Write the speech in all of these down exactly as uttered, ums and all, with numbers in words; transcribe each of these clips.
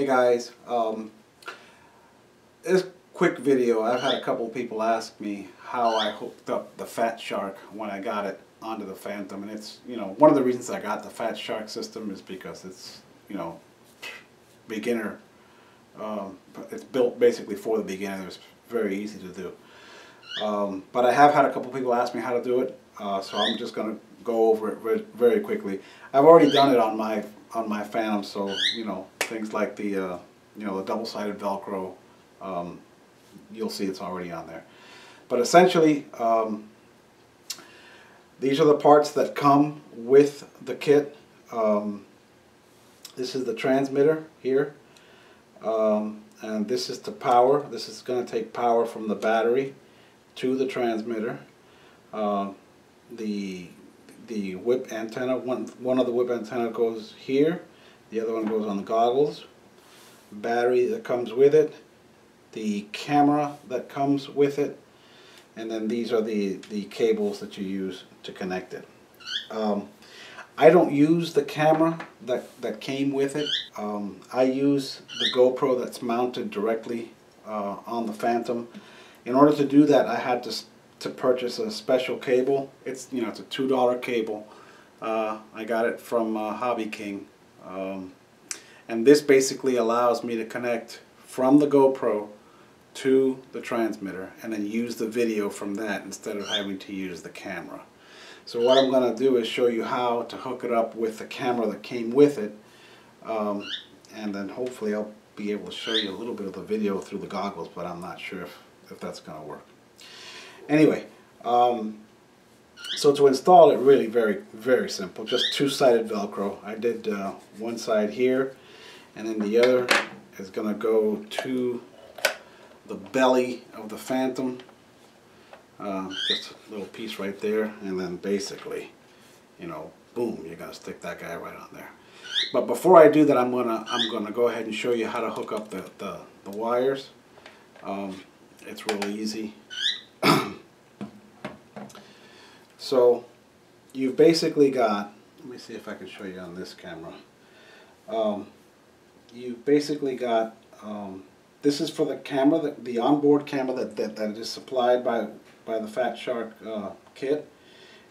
Hey guys, um, this quick video, I've had a couple people ask me how I hooked up the Fat Shark when I got it onto the Phantom, and it's, you know, one of the reasons I got the Fat Shark system is because it's, you know, beginner, um, it's built basically for the beginner, it's very easy to do. Um, but I have had a couple people ask me how to do it, uh, so I'm just going to go over it very quickly. I've already done it on my on my Phantom, so, you know, things like the, uh, you know, the double-sided Velcro, um, you'll see it's already on there. But essentially, um, these are the parts that come with the kit. Um, this is the transmitter here, um, and this is to power. This is going to take power from the battery to the transmitter. Uh, the the whip antenna, one, one of the whip antenna goes here. The other one goes on the goggles, battery that comes with it, the camera that comes with it, and then these are the, the cables that you use to connect it. Um, I don't use the camera that, that came with it. Um, I use the GoPro that's mounted directly uh, on the Phantom. In order to do that, I had to, to purchase a special cable. It's, you know, it's a two dollar cable. Uh, I got it from uh, Hobby King. Um, and this basically allows me to connect from the GoPro to the transmitter and then use the video from that instead of having to use the camera. So what I'm going to do is show you how to hook it up with the camera that came with it, um, and then hopefully I'll be able to show you a little bit of the video through the goggles, but I'm not sure if, if that's going to work. Anyway, um, so to install it, really very, very simple. Just two-sided Velcro. I did uh, one side here, and then the other is going to go to the belly of the Phantom. Uh, just a little piece right there, and then basically, you know, boom, you're going to stick that guy right on there. But before I do that, I'm going to I'm going to go ahead and show you how to hook up the, the, the wires. Um, it's really easy. So you've basically got, let me see if I can show you on this camera, um, you've basically got, um, this is for the camera, the, the onboard camera that, that, that is supplied by, by the Fat Shark uh, kit,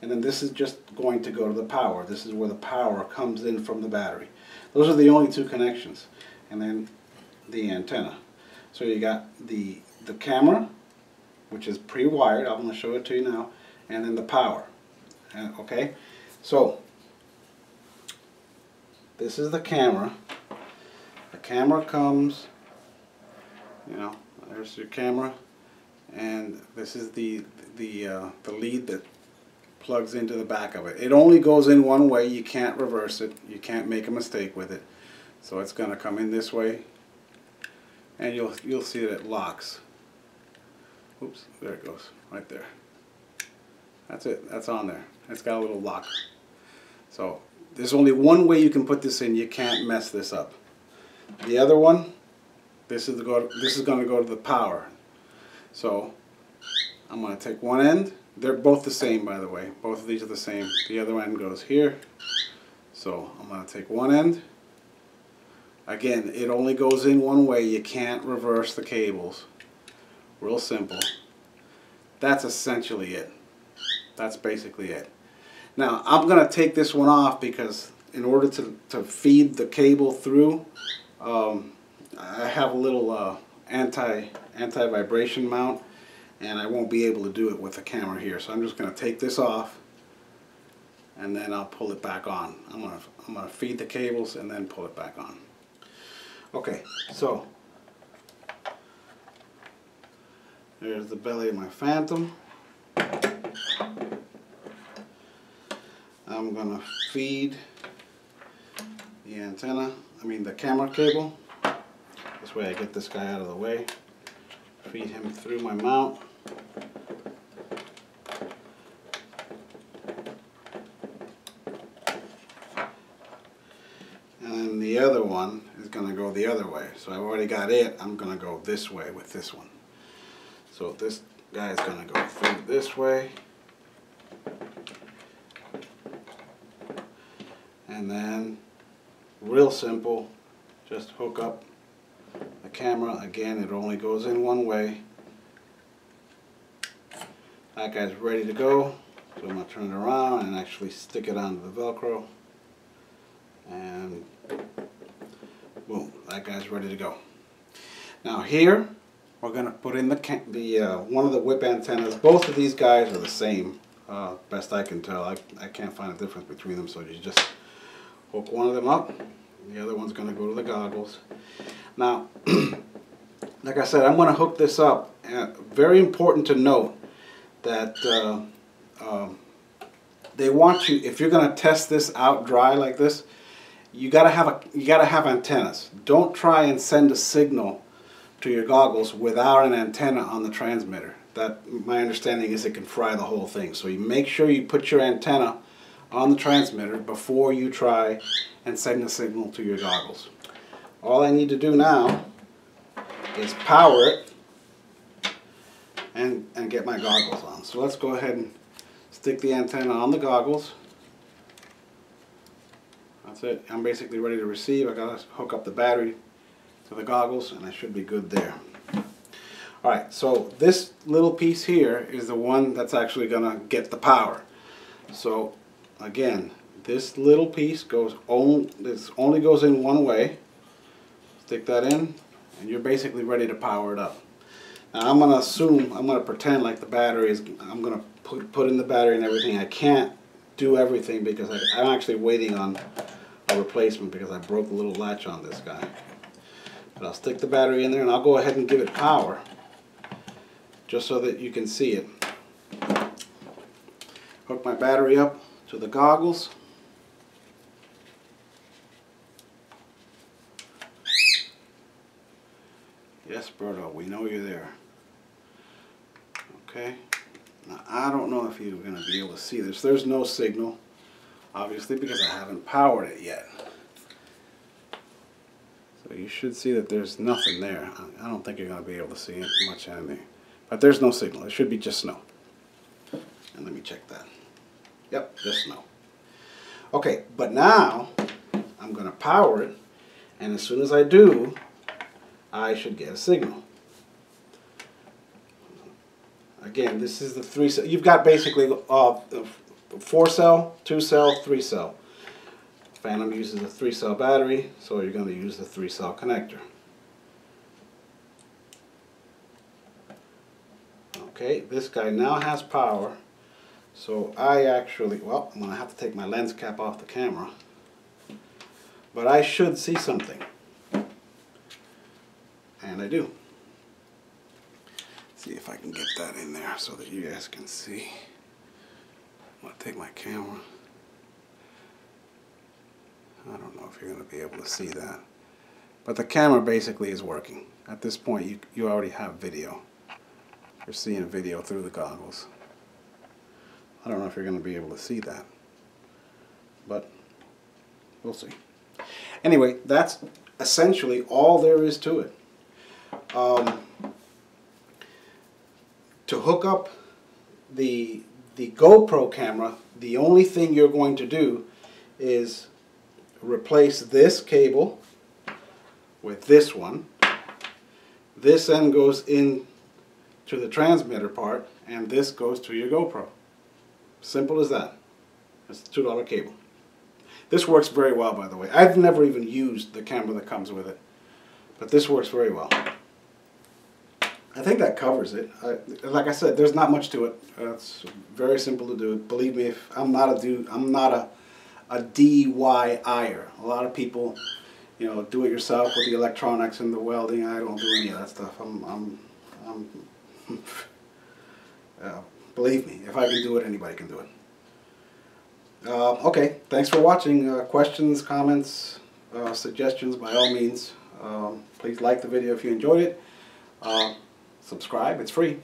and then this is just going to go to the power. This is where the power comes in from the battery. Those are the only two connections, and then the antenna. So you got the, the camera, which is pre-wired, I'm going to show it to you now, and then the power. Okay, so this is the camera. The camera comes, you know, there's your camera, and this is the the uh, the lead that plugs into the back of it. It only goes in one way. You can't reverse it. You can't make a mistake with it. So it's going to come in this way, and you'll you'll see that it locks. Oops, there it goes, right there. That's it. That's on there. It's got a little lock. So there's only one way you can put this in. You can't mess this up. The other one, this is the go. This is going to go to the power. So I'm going to take one end. They're both the same, by the way. Both of these are the same. The other end goes here. So I'm going to take one end. Again, it only goes in one way. You can't reverse the cables. Real simple. That's essentially it. That's basically it. Now I'm going to take this one off because in order to, to feed the cable through, um, I have a little uh, anti, anti-vibration mount, and I won't be able to do it with the camera here. So I'm just going to take this off, and then I'll pull it back on. I'm going to, I'm going to feed the cables and then pull it back on. Okay, so there's the belly of my Phantom. I'm going to feed the antenna, I mean the camera cable. This way I get this guy out of the way. Feed him through my mount. And then the other one is going to go the other way. So I've already got it. I'm going to go this way with this one. So this guy is going to go through this way. And then, real simple, just hook up the camera. Again, it only goes in one way. That guy's ready to go, so I'm going to turn it around and actually stick it onto the Velcro. And boom, that guy's ready to go. Now here, we're going to put in the, the uh, one of the whip antennas. Both of these guys are the same, uh, best I can tell. I, I can't find a difference between them, so you just hook one of them up. The other one's going to go to the goggles. Now, like I said, I'm going to hook this up. Uh, very important to note that uh, uh, they want you, if you're going to test this out dry like this, you gotta have a you gotta have antennas. Don't try and send a signal to your goggles without an antenna on the transmitter. That, my understanding is, it can fry the whole thing. So you make sure you put your antenna on the transmitter before you try and send a signal to your goggles. All I need to do now is power it and and get my goggles on. So let's go ahead and stick the antenna on the goggles. That's it. I'm basically ready to receive. I gotta hook up the battery to the goggles and I should be good there. Alright, so this little piece here is the one that's actually gonna get the power. So again, this little piece goes on, this only goes in one way. Stick that in and you're basically ready to power it up. Now I'm gonna assume, I'm gonna pretend like the battery is, I'm gonna put, put in the battery and everything. I can't do everything because I, I'm actually waiting on a replacement because I broke the little latch on this guy. But I'll stick the battery in there and I'll go ahead and give it power just so that you can see it. Hook my battery up to the goggles. Yes, Berto, we know you're there. Okay. Now, I don't know if you're going to be able to see this. There's no signal, obviously, because I haven't powered it yet. So you should see that there's nothing there. I don't think you're going to be able to see much anything. But there's no signal. It should be just snow. And let me check that. Yep, just snow. Okay, but now I'm going to power it. And as soon as I do, I should get a signal. Again, this is the three cell. You've got basically uh, four cell, two cell, three cell. Phantom uses a three cell battery, so you're going to use the three cell connector. Okay, this guy now has power, so I actually, well, I'm going to have to take my lens cap off the camera, but I should see something. And I do. See if I can get that in there so that you guys can see. I'm going to take my camera. I don't know if you're going to be able to see that. But the camera basically is working. At this point, you, you already have video. You're seeing video through the goggles. I don't know if you're going to be able to see that. But we'll see. Anyway, that's essentially all there is to it. Um, To hook up the, the GoPro camera, the only thing you're going to do is replace this cable with this one. This end goes in to the transmitter part, and this goes to your GoPro. Simple as that. It's a two dollar cable. This works very well, by the way. I've never even used the camera that comes with it, but this works very well. I think that covers it. I, like I said, there's not much to it. Uh, it's very simple to do. Believe me, if I'm not a do, I'm not a, a D I Y-er. A lot of people, you know, do it yourself with the electronics and the welding. I don't do any of that stuff. I'm, I'm, I'm uh, believe me, if I can do it, anybody can do it. Uh, okay, thanks for watching. Uh, questions, comments, uh, suggestions, by all means. Um, please like the video if you enjoyed it. Uh, Subscribe, it's free.